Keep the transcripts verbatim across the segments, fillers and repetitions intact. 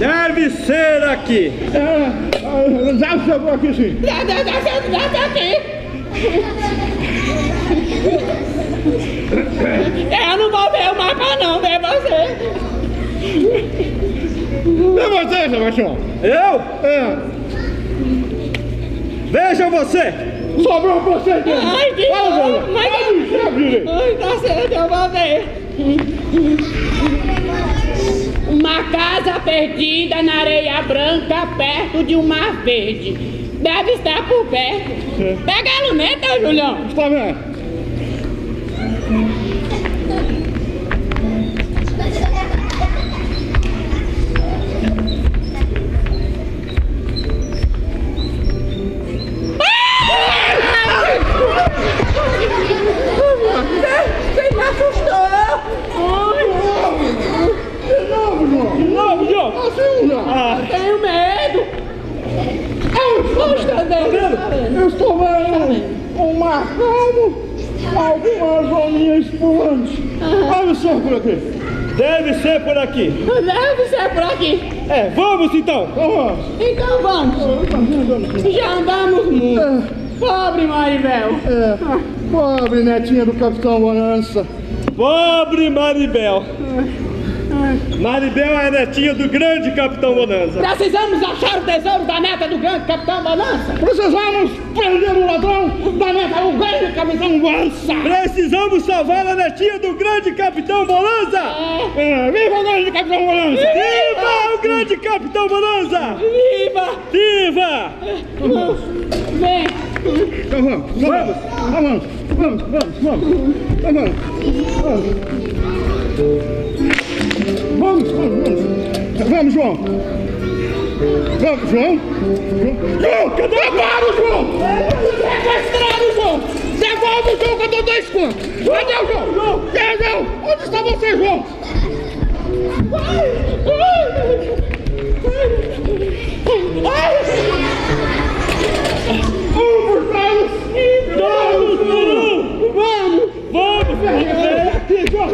Deve ser aqui. Ah, já chegou aqui, sim. Já, já, já, já, já aqui. Eu não vou ver o mapa, não, vem você. É você, Sebastião. Eu? É. Veja você. Sobrou você. Ai, que bom. Mas... Ai, tá certo, eu vou ver. Uma casa perdida na areia branca, perto de um mar verde. Deve estar por perto. É. Pega a luneta, Julião. Está vendo? Você me assustou! De novo, João! De novo, João! Assim, João! Ah. Eu tenho medo! Eu estou vendo? Eu estou vendo um marcado, algumas bolinhas pulantes. Olha o senhor por aqui. Deve ser por aqui. Deve ser por aqui. É, vamos então! Vamos! Então vamos! Já andamos muito. É. Pobre Maribel! É. Ah. Pobre netinha do Capitão Bonança. Pobre Maribel! É. Maribel é a netinha do grande Capitão Bonanza. Precisamos achar o tesouro da neta do grande Capitão Bonanza. Precisamos prender o ladrão da neta do grande Capitão Bonanza. Precisamos salvar a netinha do grande Capitão Bonanza. É. É. Viva o grande Capitão Bonanza. Viva, Viva o grande Capitão Bonanza. Viva. Viva. Vamos. Vem. Então vamos. Vamos. Vamos. Vamos. Vamos. Vamos. Vamos. Vamos. Vamos, vamos, vamos. Vamos, João. Vamos, João. João, cadê? Levaram, João. Sequestraram, João. Devolve o João que eu dou dois contos. Cadê o João? João. É, João. Onde está você, João? Ai, ai, ai. Um por trás. Dois por um. Vamos. Vamos. Vamos. Aqui, João.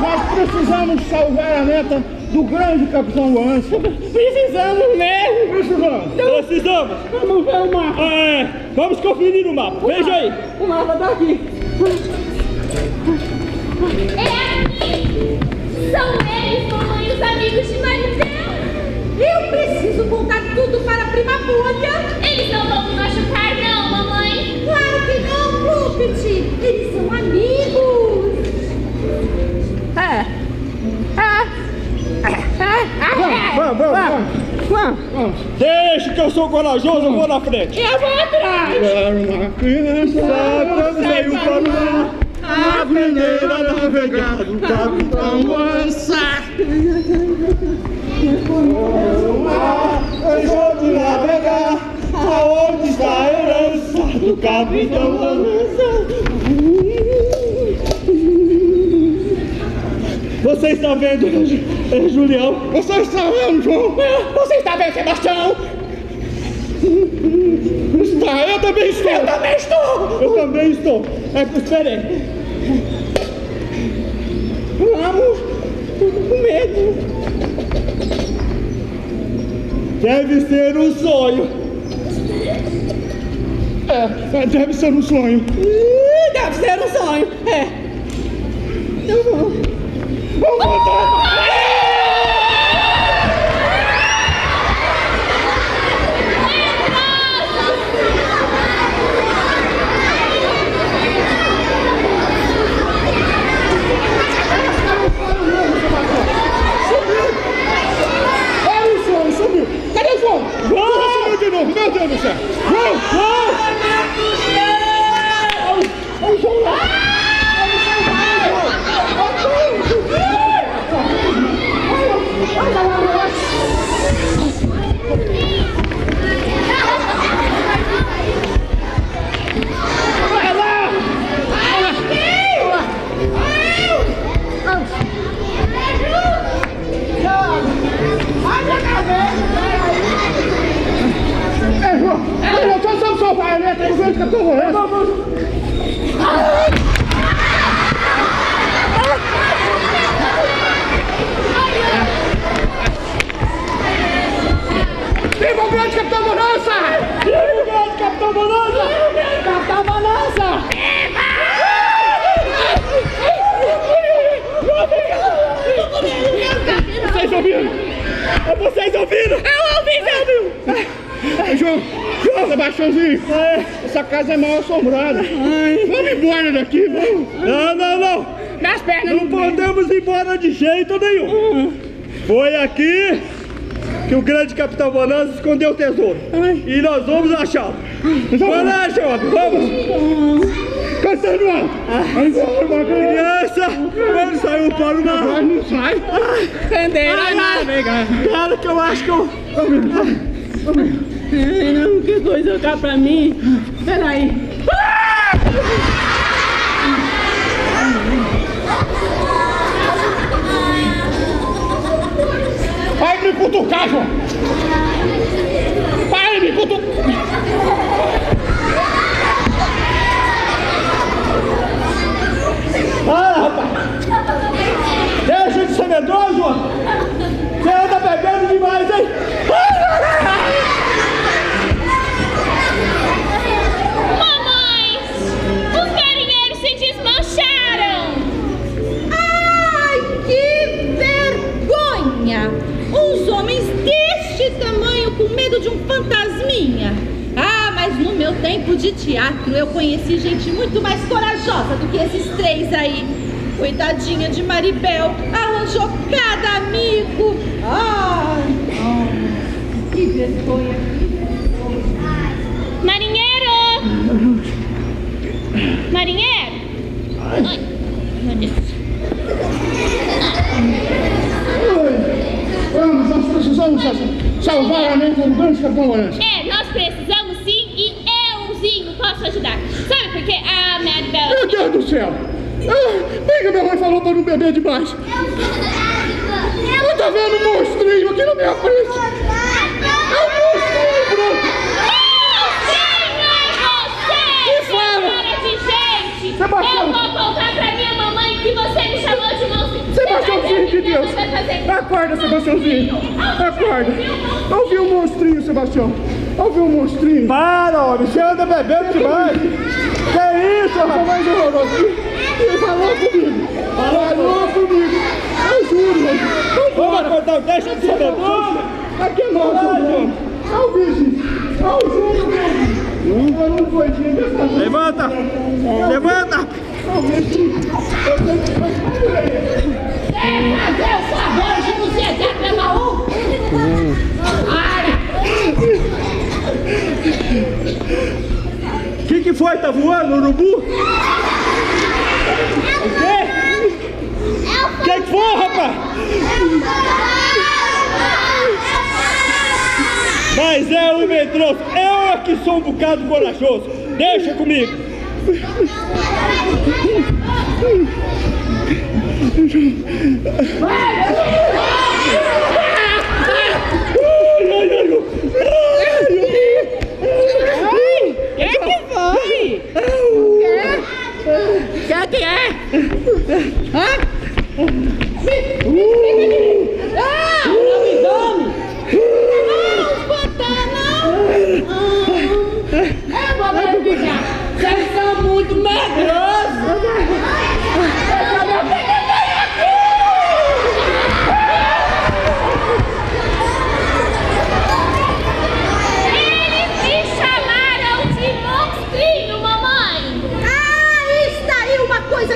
Nós precisamos salvar a neta do grande Capitão Lance. Precisamos mesmo. Precisamos. Então, precisamos. Vamos ver o mapa. É, vamos conferir o mapa. O Veja mapa. aí. O mapa tá aqui. É aqui. São eles, mamãe, e os amigos de Maribel. Eu preciso contar tudo para a prima Bolha. Eles não vão me machucar, não, mamãe. Claro que não, Lupiti. Eles são amigos. É. Ah. Vamos, vamos, vamos, vamos, vamos. Deixa que eu sou corajoso, eu vou na frente. Eu vou atrás. Era uma criança quando veio para o mar, a primeira a navegar do Capitão Bonança. Quando o mar, eu vou te navegar, aonde está a herança do Capitão Bonança. Você está vendo, Julião? Você está vendo, João? Você está vendo, Sebastião? Está, eu também estou! Eu também estou! Eu também estou! É, espera. Vamos! Estou com medo! Deve ser um sonho! É, deve ser um sonho! Deve ser um sonho! É! Então vamos! Vamos voltar! Subiu! Subiu! Subiu! Cadê o João? João subiu de novo! Meu Deus do céu! João! João! Vai lá! Viva o grande Capitão Bonança! Viva o grande Capitão Bonança! Capitão Bonança! Viva! Vocês ouviram? É vocês ouviram? Eu ouvi, meu Deus! João, João, Sebastiãozinho, essa casa é mal assombrada. Ai. Vamos embora daqui, vamos! Não, não, não! Nas pernas não podemos ir embora de jeito nenhum! Foi aqui que o grande Capitão Bonança escondeu o tesouro. Ai. E nós vamos achá-lo. Vai lá, jovem, vamos! Continua! Criança, quando saiu para o mar. Não, não sai! Entenderam? Cara, que eu acho que eu... Ai, não, que coisa cá pra mim. Peraí. Ah! Vai me cutucar, João! Vai me cutucar! Para, rapaz! Deixa de ser medroso, João! Você anda pegando demais, hein? Mamãe! Os marinheiros se desmancharam! Ai, que vergonha! Uns homens deste tamanho com medo de um fantasminha. Ah, mas no meu tempo de teatro eu conheci gente muito mais corajosa do que esses três aí. Coitadinha de Maribel, arranjou cada amigo. Ai, oh, que vergonha. Marinheiro! Marinheiro! Ai, meu Deus. Vamos, nós precisamos salvar a mente do grande Capitão Bonança. É, nós precisamos sim, e euzinho posso ajudar. Sabe por quê? Ah, Maribel... Meu Deus do céu! Ah, bem que minha mãe falou para não beber demais. Eu tô vendo um monstrinho aqui na minha frente. É um monstrinho branco. Monstrinho é você! Que fala? Cara de gente! Sebastião. Eu vou contar pra minha mamãe que você me chamou de monstrinho. Sebastiãozinho de Deus! Acorda, Sebastiãozinho! Acorda! Ouvi um monstrinho, Sebastião! Ouvi um monstrinho! Para, homem! Você anda bebendo demais! Que isso, rapaz! Ele falou comigo! Falou comigo! Eu juro, velho! Vamos acordar o teste de Sebastião! Aqui é nosso, homem! Olha o bicho! Olha o juro, velho! Levanta! Levanta! Quer fazer o favor de nos deixar pela U? Para! Que que foi? Tá voando, urubu? O quê? Que que foi, rapaz? Mas é o medroso. Eu aqui sou um bocado corajoso. Deixa comigo. Que que foi? Que que é? Hã? Ah, não me dane! Não, escutar não! Eu vou maravilhar! Vocês são muito medrosos!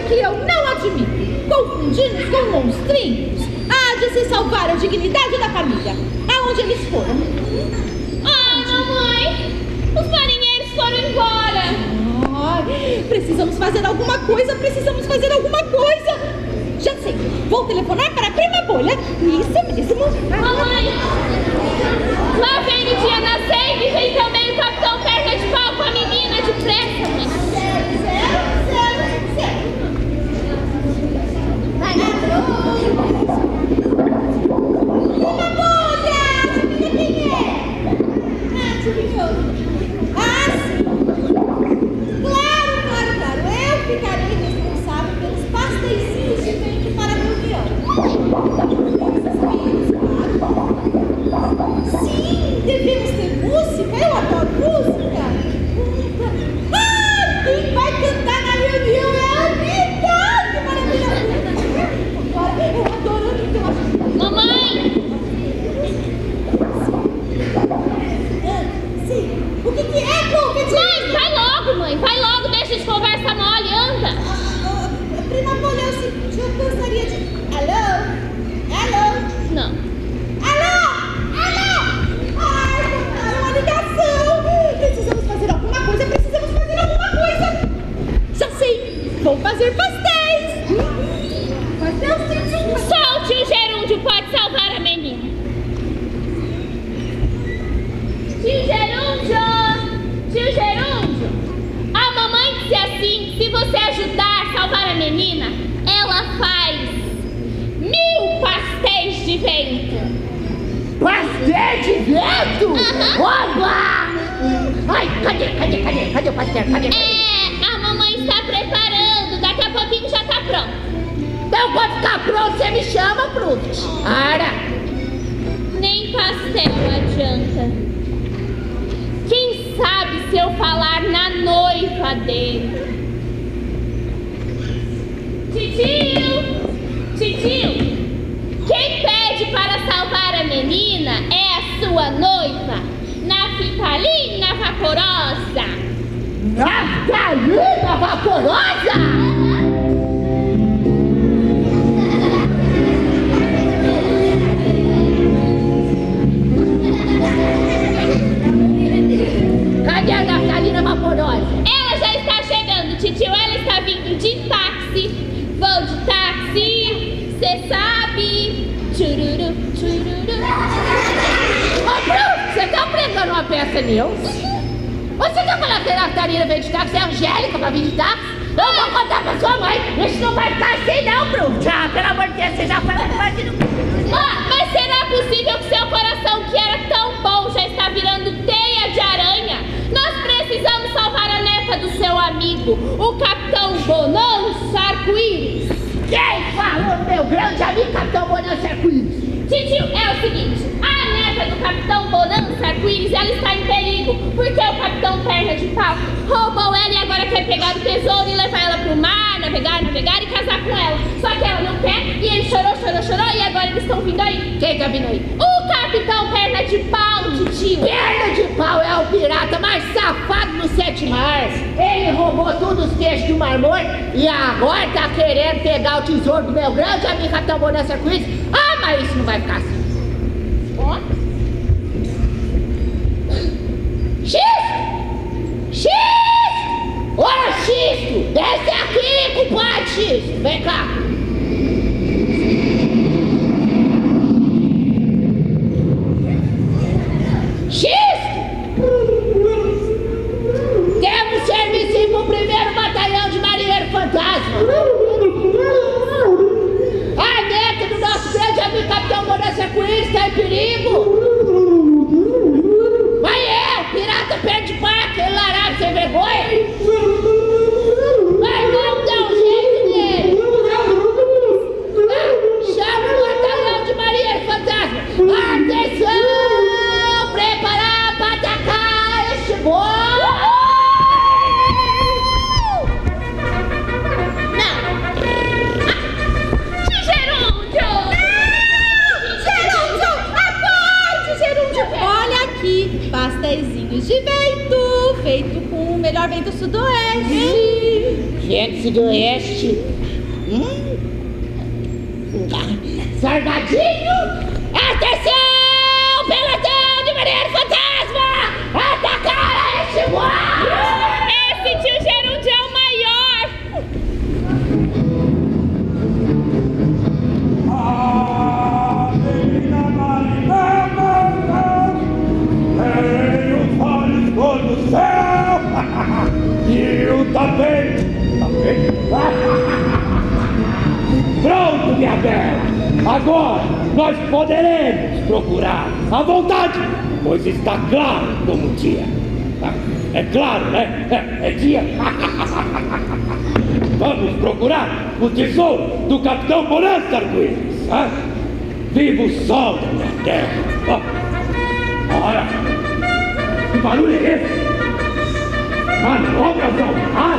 Que eu não admito, confundidos com monstrinhos. Há de se salvar a dignidade da família. Aonde eles foram? Ah, mamãe, os marinheiros foram embora. Oh, precisamos fazer alguma coisa, precisamos fazer alguma coisa. Já sei, vou telefonar para a prima bolha. Isso mesmo. Mamãe, lá vem o dia na sede e vem também o Capitão Perna de Pau com a menina de pressa. vou fazer pastéis. Hum? Só o tio Gerúndio pode salvar a menina. Tio Gerúndio! Tio Gerúndio! A mamãe disse assim, se você ajudar a salvar a menina, ela faz mil pastéis de vento. Pastel de vento? Uhum. Oba! Ai, cadê, cadê, cadê? Cadê o pastel? Cadê, cadê? É, a mamãe está preparando. Daqui a pouquinho já está pronto. Então quando ficar pronto, você me chama, Prut. Ara! Nem pastel adianta. Quem sabe se eu falar na noiva dele? Titio! Titio! Quem pede para salvar a menina é a sua noiva, Naftalina Vaporosa. Naftalina Vaporosa? Cadê a Naftalina Vaporosa? Ela já está chegando, titio. Ela está vindo de táxi. Vou de táxi, você sabe... Tchururu, tchururu. Ô, Bruno, você tá pregando uma peça news? Você quer falar que a Naftalina veio de táxi? É Angélica pra vir de táxi? Eu vou contar pra sua mãe. A gente não vai ficar assim, não, Bruno. Ah, pelo amor de Deus, você já falou que vai. Ó, mas será possível que seu coração, que era tão bom, já está virando teia de aranha? Nós precisamos salvar a neta do seu amigo, o Capitão Bonança Arco-Íris. Quem falou, meu grande amigo Capitão Bonança Arco-Íris? Titio, é o seguinte, a neta do Capitão Bonança Arco-Íris, ela está em perigo, porque o Capitão Perna de Pau roubou ela e agora quer pegar o tesouro e levar ela pro mar, navegar, navegar e casar com ela. Só que ela não quer, e ele chorou, chorou, chorou, e agora eles estão vindo aí. Quem tá vindo aí? O Capitão Perna de Pau, titio. Perna de Pau é o pirata mais safado do sete mares. Ele roubou todos os peixes do Mar Morto e agora tá querendo pegar o tesouro do meu grande amigo Capitão Bonança Arco-Íris. Ah, mas isso não vai ficar assim. Ó. Xisto! Xisto! Ô, Xisto! Desce aqui, compadre Xisto! Vem cá! Xisto! Temos serviço pro primeiro batalhão de marinheiro fantasma! A neta do nosso grande amigo Capitão Bonança Arco-Íris está em perigo! Mas é, o pirata perde para aquele larado sem vergonha! Mas vamos dar um jeito nele! Ah, chama o batalhão de marinheiro fantasma! Atenção! Preparar para atacar este gol! Pastéisinhos de vento, feito com o melhor vento sudoeste. Gente, sudoeste. Hum. Salgadinho. Atenção, pelotão de marinheiro fantasma! Atacar este mar! Esse tio Gerúndio é o maior! Ah, menina Maribel! Tem os olhos cor do céu e o tapete, tapete. Pronto, minha bela. Agora nós poderemos procurar à vontade, pois está claro como o dia. É claro, né? É, é dia. Vamos procurar o tesouro do Capitão Bonança Arco-Íris. Viva o sol da minha terra. Olha, que barulho é esse? Manobras ao mar?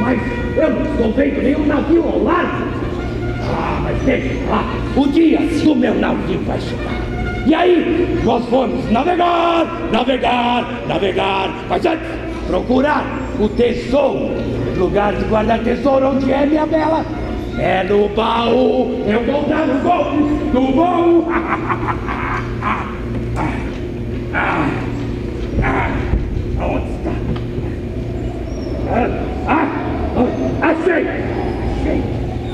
Mas eu não estou vendo nenhum navio ao largo. Ah, mas deixa lá, o dia do meu navio vai chegar. E aí, nós vamos navegar, navegar, navegar. Mas antes, procurar o tesouro. O lugar de guardar tesouro, onde é, minha bela? É no baú. Eu vou dar no baú, no baú. Ah, ah, aonde está? Ah, ah, ah, Achei!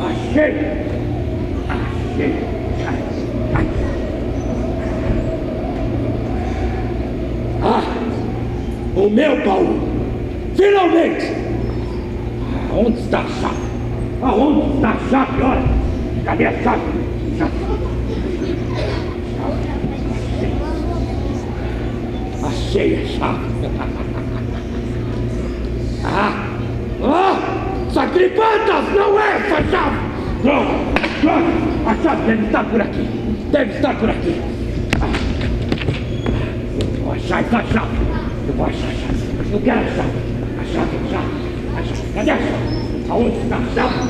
Achei! Achei! Achei! Ah! O meu baú! Finalmente! Onde está a chave? Aonde está a chave? Olha! Cadê a chave? Chave! Achei a chave! Ah! Ah! Sacripantas! Não é essa chave! Droga! Droga! A chave deve estar por aqui! Deve estar por aqui! Ah. Eu vou achar essa chave! Eu vou achar a chave! Eu quero a chave! A chave, a chave! A chave! Cadê a chave? Aonde está a chave?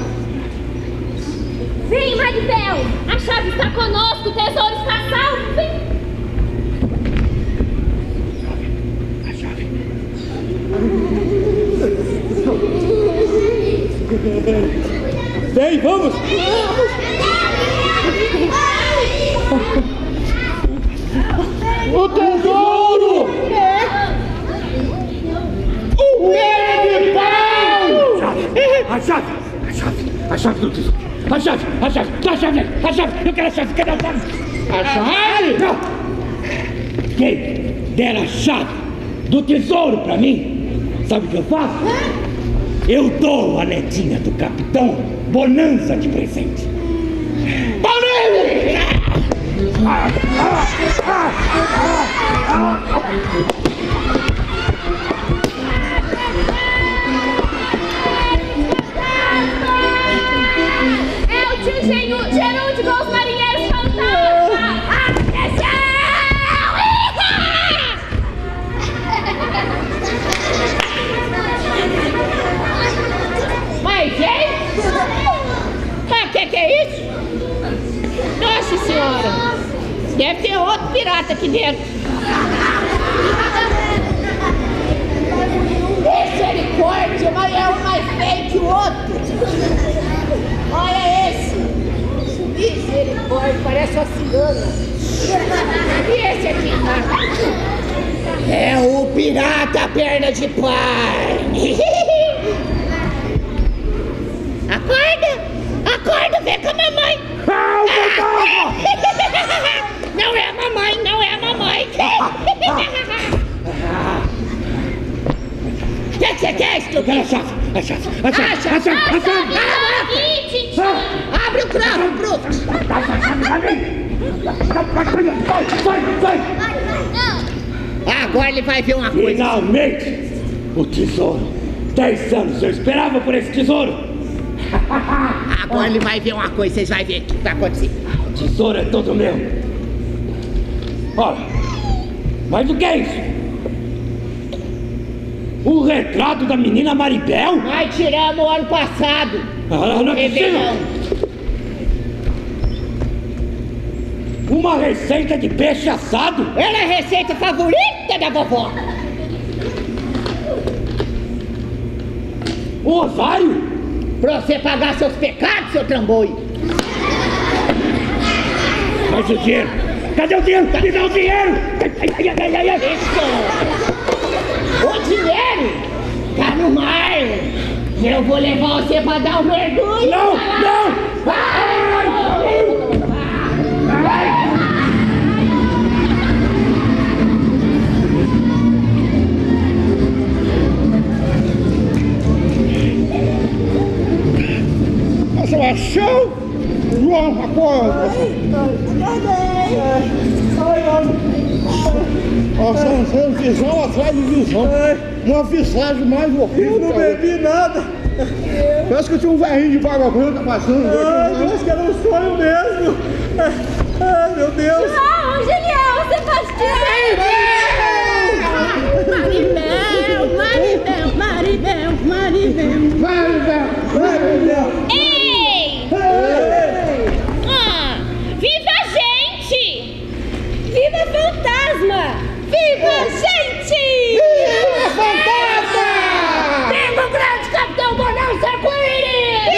Vem, Maribel! A chave está conosco! O tesouro está salvo! Vem! Vem, vamos! O tesouro! O pé de pau! A chave! A chave! A chave do tesouro! A chave! A chave! A chave! A chave! Eu quero a chave! Cadê a chave? A chave! Não! Quem der a chave do tesouro pra mim, sabe o que eu faço? Eu dou a netinha do Capitão Bonança de presente. Bonanza! Ah, ah, ah, ah, ah. É o tio Gerúndio com os marinheiros fantasmas! Atenção! Mas, hein? Ah, que que é isso? Nossa senhora! Deve ter outro pirata aqui dentro. Misericórdia, mas é um mais feio que o outro. Olha esse. Misericórdia, parece uma cigana. E esse aqui? Ah. É o pirata perna de pau. Acorda! Acorda! Vem com a mamãe! Ah, ah, não é a mamãe! Não é a mamãe! Ah, ah, o que você quer, estúpido? A chave! A chave! A chave! A chave! A chave! Abre o cravo, bruto! Vai! Vai! Vai! Agora ele vai ver uma coisa! Finalmente! O tesouro! Dez anos eu esperava por esse tesouro! Agora ele vai ver uma coisa, vocês vão ver o que vai acontecer. O tesouro é todo meu. Olha, mas o que é isso? O retrato da menina Maribel? Nós tiramos o ano passado. Ah, não é possível. Uma receita de peixe assado? Era a receita favorita da vovó. O ovário? Pra você pagar seus pecados, seu trambolho! Mas o dinheiro! Cadê o dinheiro? Me dá o dinheiro! Ai, ai, ai, ai. Isso! O dinheiro! Tá no mar! Eu vou levar você pra dar um mergulho! Não! Não! Vai! Vai! Vai. Eu achei uma coisa. Nós estamos visão atrás de visão. Uma visagem mais horrível. Eu não bebi nada. Parece que tinha um velhinho de barba branca passando. Eu acho que era um sonho mesmo. Ai, meu Deus. Não, Julião, você pode ter. Maribel, Maribel, Maribel, Maribel, Maribel, Maribel. Ah, viva a gente! Viva fantasma! Viva a gente! Viva fantasma! Viva o grande Capitão Bonança Arco-Íris! Viva!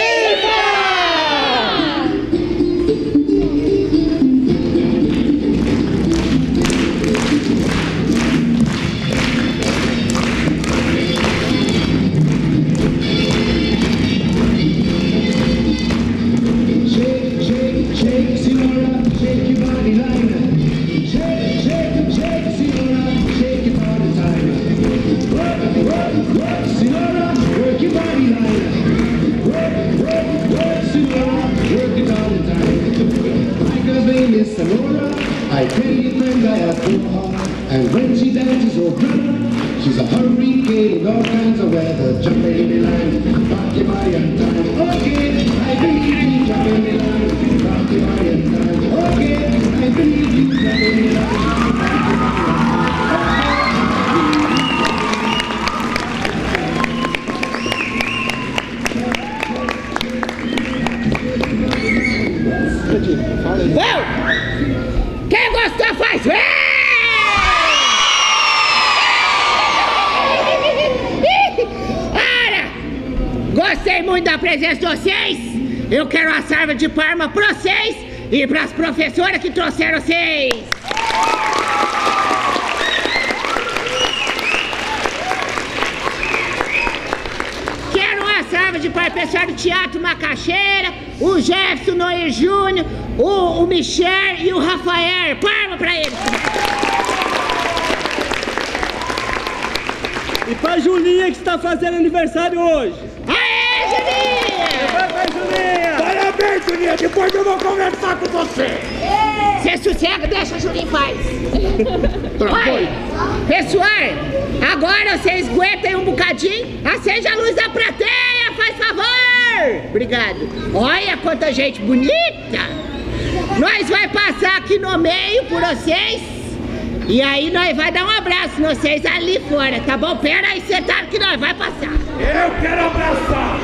the ruler, I pity and I adore. And when she dances, oh brother, she's a hurricane in all kinds of weather. Jump baby line, rock your body and time. Okay, I believe you, jump baby line, rock your body and time. Okay, I believe you, jump baby line. Bom, quem gostou faz é! Ora, gostei muito da presença de vocês. Eu quero a salva de palma para vocês e para as professoras que trouxeram vocês. Quero uma salva de palma para o pessoal do Teatro Macaxeira, o Jefferson Noé Júnior, O, o Michel e o Rafael. Palma pra eles. E pra Julinha, que está fazendo aniversário hoje. Aê, Julinha! Parabéns, Julinha! Parabéns, Julinha! Depois eu vou conversar com você. Você sossega, deixa a Julinha em paz. Olha, pessoal, agora vocês aguentem um bocadinho. Acende a luz da plateia, faz favor. Obrigado. Olha quanta gente bonita. Nós vai passar aqui no meio por vocês, e aí nós vai dar um abraço em vocês ali fora, tá bom? Pera aí, sentado que nós vai passar. Eu quero abraçar!